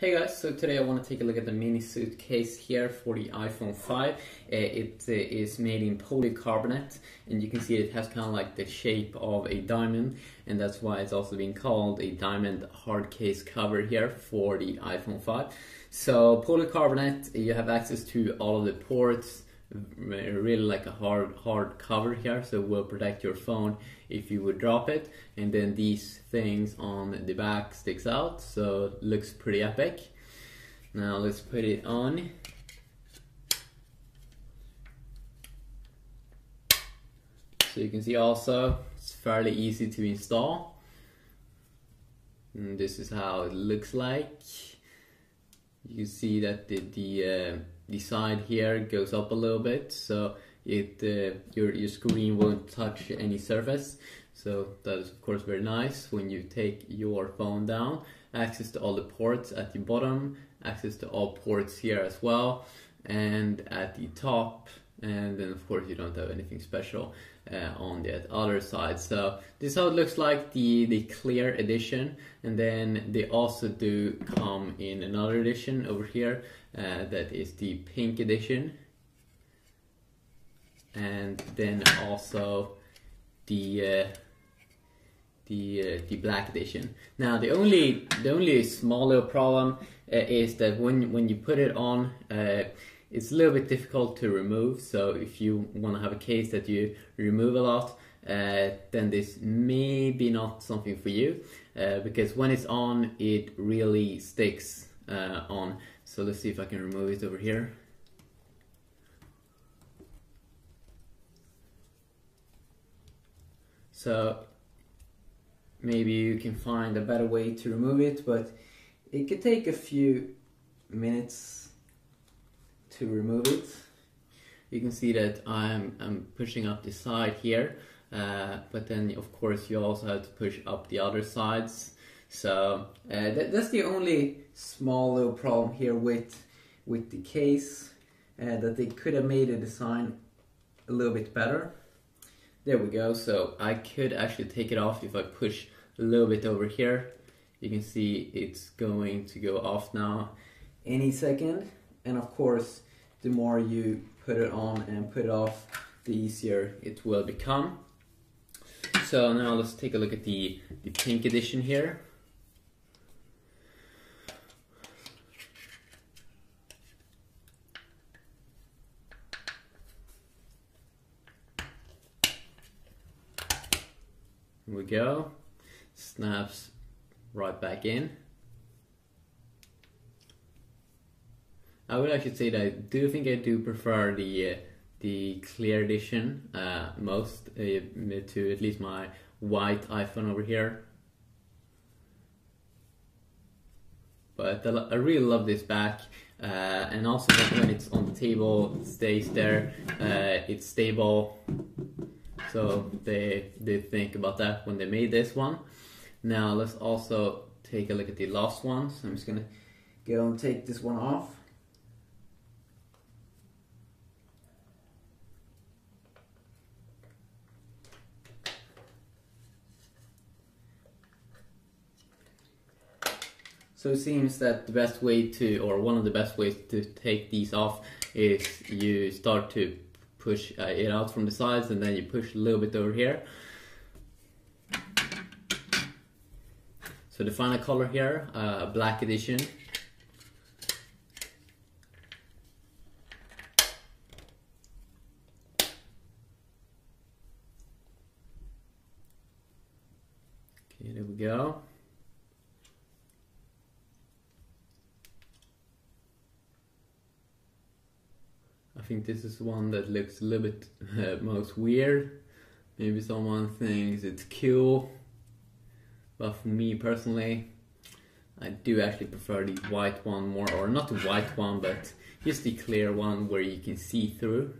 Hey guys, so today I want to take a look at the mini suitcase here for the iPhone 5. It is made in polycarbonate, and you can see it has kind of like the shape of a diamond, and that's why it's also being called a diamond hard case cover here for the iPhone 5. So polycarbonate, you have access to all of the ports, really like a hard cover here, so it will protect your phone if you would drop it. And then these things on the back sticks out, so it looks pretty epic. Now let's put it on. So you can see also it's fairly easy to install, and this is how it looks like. You can see that the side here goes up a little bit, so it your screen won't touch any surface. So that is of course very nice when you take your phone down. Access to all the ports at the bottom, access to all ports here as well, and at the top. And then of course you don't have anything special on the other side. So this is how it looks like, the clear edition. And then they also do come in another edition over here, that is the pink edition, and then also the black edition. Now the only small little problem is that when you put it on, it's a little bit difficult to remove. So if you want to have a case that you remove a lot, then this may be not something for you, because when it's on it really sticks on. So let's see if I can remove it over here. So maybe you can find a better way to remove it, but it could take a few minutes to remove it. You can see that I'm pushing up the side here, but then of course you also have to push up the other sides. So that's the only small little problem here with the case, that they could have made the design a little bit better. There we go. So I could actually take it off if I push a little bit over here. You can see it's going to go off now any second. And of course, the more you put it on and put it off, the easier it will become. So now let's take a look at the pink edition here. Here we go. Snaps right back in. I would actually say that I do think I do prefer the clear edition most, to at least my white iPhone over here. But I really love this back, and also when it's on the table, it stays there, it's stable. So they did think about that when they made this one. Now let's also take a look at the last one. So I'm just gonna go and take this one off. So it seems that the best way to, or one of the best ways to take these off, is you start to push it out from the sides, and then you push a little bit over here. So the final color here, black edition. Okay, there we go. I think this is one that looks a little bit most weird. Maybe someone thinks it's cool, but for me personally, I do actually prefer the white one more, or not the white one, but just the clear one where you can see through.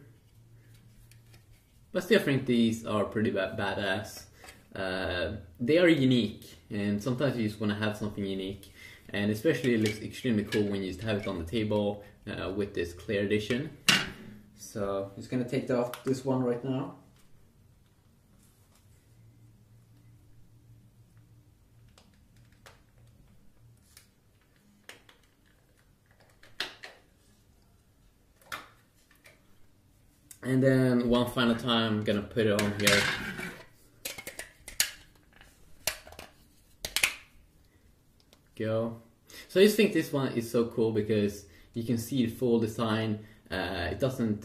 But still, I think these are pretty badass. They are unique, and sometimes you just want to have something unique, and especially it looks extremely cool when you just have it on the table with this clear edition. So I'm just going to take off this one right now. And then one final time, I'm gonna put it on here. Go. So I just think this one is so cool because you can see the full design. It doesn't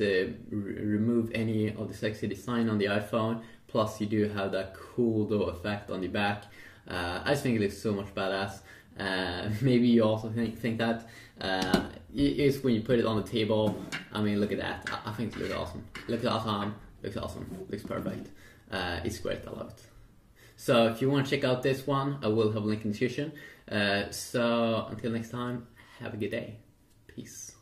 remove any of the sexy design on the iPhone. Plus you do have that cool door effect on the back. I just think it looks so much badass. Maybe you also think that. It's when you put it on the table. I mean, look at that. I think it looks awesome. Looks awesome. Looks awesome. Looks perfect. It's great. I love it. So if you want to check out this one, I will have a link in the description. So until next time, have a good day. Peace.